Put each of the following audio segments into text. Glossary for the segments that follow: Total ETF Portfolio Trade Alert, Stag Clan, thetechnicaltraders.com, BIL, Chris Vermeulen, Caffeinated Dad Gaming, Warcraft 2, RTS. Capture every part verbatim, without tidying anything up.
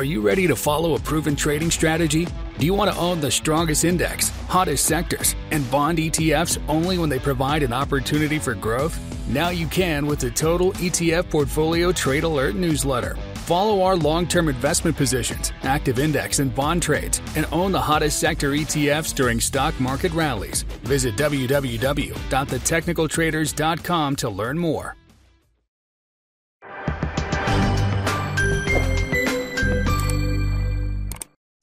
Are you ready to follow a proven trading strategy? Do you want to own the strongest index, hottest sectors, and bond E T Fs only when they provide an opportunity for growth? Now you can with the Total E T F Portfolio Trade Alert newsletter. Follow our long-term investment positions, active index and bond trades, and own the hottest sector E T Fs during stock market rallies. Visit w w w dot the technical traders dot com to learn more.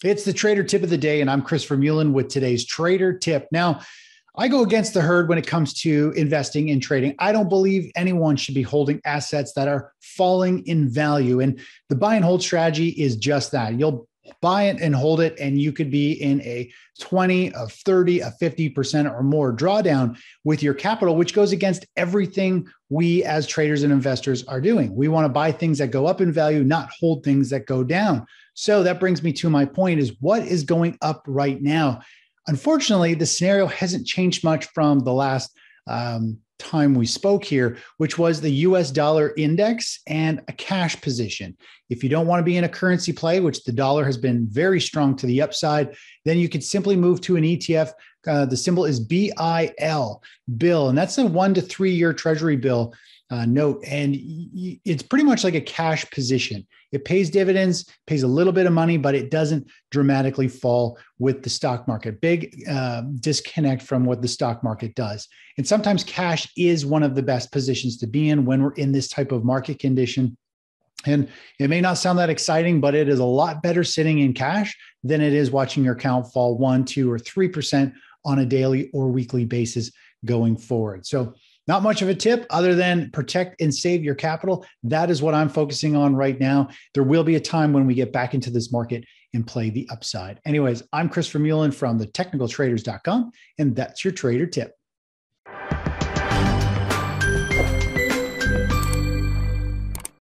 It's the Trader Tip of the Day, and I'm Chris Vermeulen with today's Trader Tip. Now, I go against the herd when it comes to investing and trading. I don't believe anyone should be holding assets that are falling in value. And the buy and hold strategy is just that. You'll buy it and hold it, and you could be in a twenty, a thirty, a fifty percent or more drawdown with your capital, which goes against everything we as traders and investors are doing. We want to buy things that go up in value, not hold things that go down. So that brings me to my point is what is going up right now? Unfortunately, the scenario hasn't changed much from the last um, time we spoke here, which was the U S dollar index and a cash position. If you don't want to be in a currency play, which the dollar has been very strong to the upside, then you could simply move to an E T F. Uh, the symbol is B I L, bill, and that's a one to three year treasury bill uh, note. And it's pretty much like a cash position. It pays dividends, pays a little bit of money, but it doesn't dramatically fall with the stock market. Big uh, disconnect from what the stock market does. And sometimes cash is one of the best positions to be in when we're in this type of market condition. And it may not sound that exciting, but it is a lot better sitting in cash than it is watching your account fall one, two, or three percent on a daily or weekly basis going forward. So not much of a tip other than protect and save your capital. That is what I'm focusing on right now. There will be a time when we get back into this market and play the upside. Anyways, I'm Chris Vermeulen from the technical traders dot com, and that's your Trader Tip.